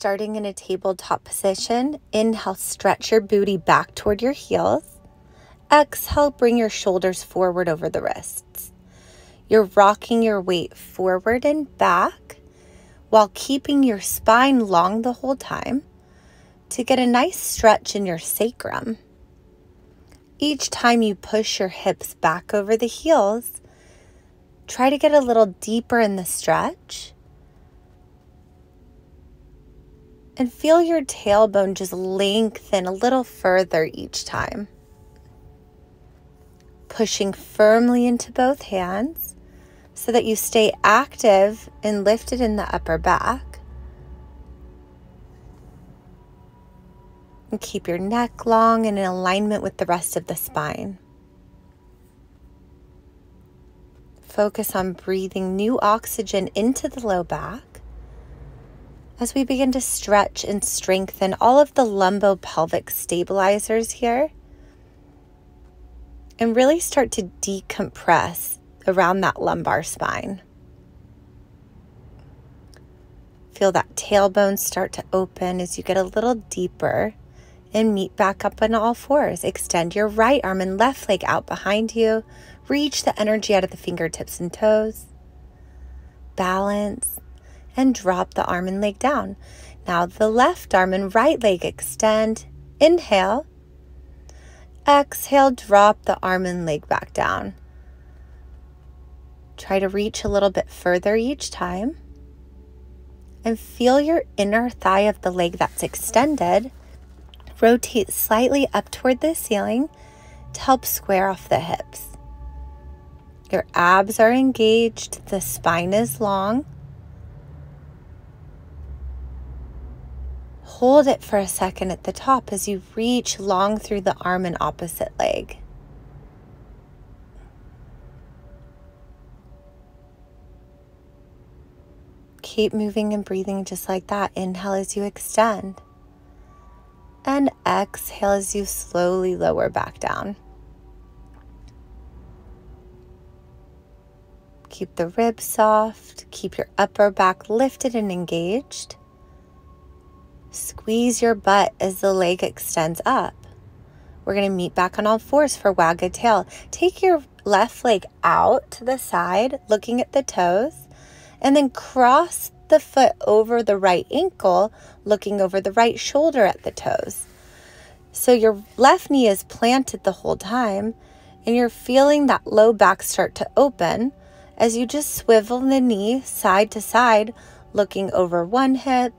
starting in a tabletop position. Inhale, stretch your booty back toward your heels. Exhale, bring your shoulders forward over the wrists. You're rocking your weight forward and back while keeping your spine long the whole time to get a nice stretch in your sacrum. Each time you push your hips back over the heels, try to get a little deeper in the stretch. And feel your tailbone just lengthen a little further each time. Pushing firmly into both hands so that you stay active and lifted in the upper back. And keep your neck long and in alignment with the rest of the spine. Focus on breathing new oxygen into the low back as we begin to stretch and strengthen all of the lumbopelvic stabilizers here and really start to decompress around that lumbar spine. Feel that tailbone start to open as you get a little deeper and meet back up on all fours. Extend your right arm and left leg out behind you. Reach the energy out of the fingertips and toes. Balance and drop the arm and leg down. Now the left arm and right leg extend. Inhale. Exhale, drop the arm and leg back down. Try to reach a little bit further each time. And feel your inner thigh of the leg that's extended rotate slightly up toward the ceiling to help square off the hips. Your abs are engaged, the spine is long. Hold it for a second at the top as you reach long through the arm and opposite leg. Keep moving and breathing just like that. Inhale as you extend. And exhale as you slowly lower back down. Keep the ribs soft. Keep your upper back lifted and engaged. Squeeze your butt as the leg extends up. We're going to meet back on all fours for wag a tail. Take your left leg out to the side, looking at the toes, and then cross the foot over the right ankle, looking over the right shoulder at the toes. So your left knee is planted the whole time, and you're feeling that low back start to open as you just swivel the knee side to side, looking over one hip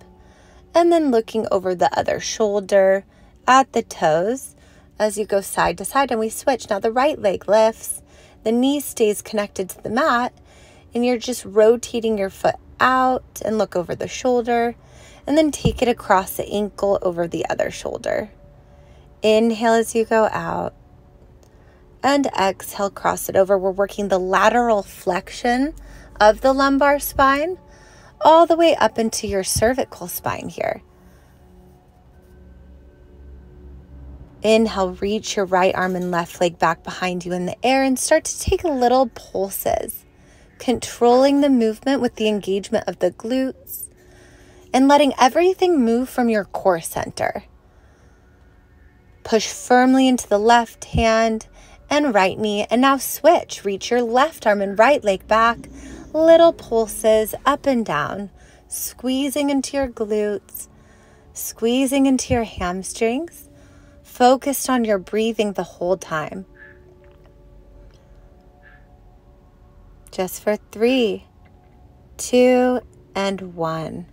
and then looking over the other shoulder at the toes as you go side to side. And we switch. Now the right leg lifts, the knee stays connected to the mat, and you're just rotating your foot out and look over the shoulder and then take it across the ankle over the other shoulder. Inhale as you go out and exhale, cross it over. We're working the lateral flexion of the lumbar spine all the way up into your cervical spine here. Inhale, reach your right arm and left leg back behind you in the air and start to take little pulses, controlling the movement with the engagement of the glutes and letting everything move from your core center. Push firmly into the left hand and right knee, and now switch. Reach your left arm and right leg back, little pulses up and down, squeezing into your glutes, squeezing into your hamstrings, focused on your breathing the whole time. Just for 3, 2, and 1.